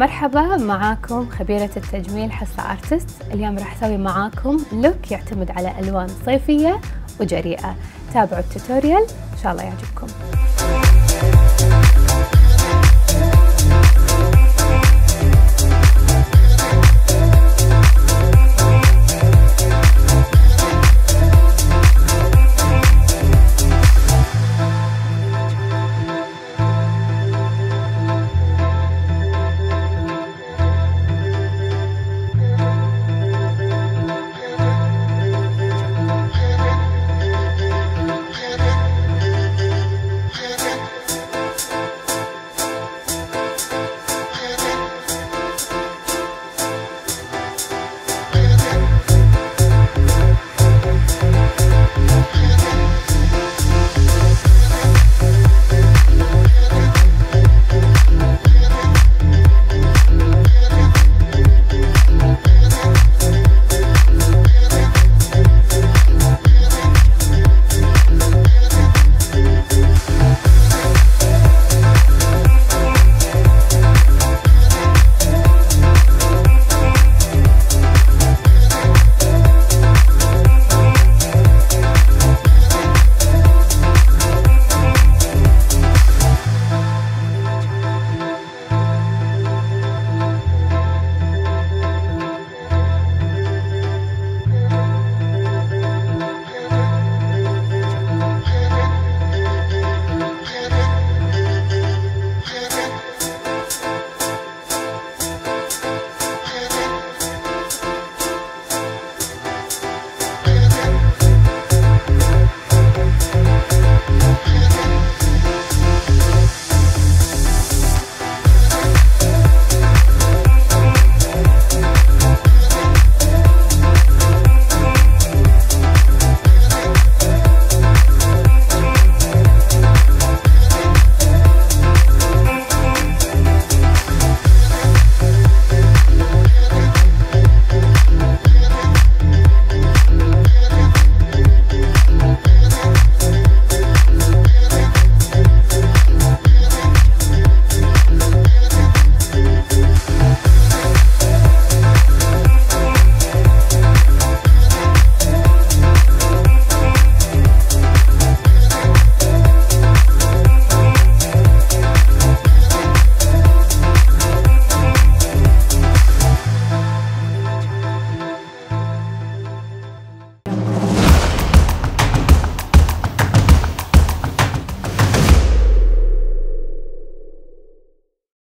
مرحبا، معاكم خبيرة التجميل حصه ارتست. اليوم راح اسوي معاكم لوك يعتمد على الوان صيفية وجريئة. تابعوا التوتوريال ان شاء الله يعجبكم.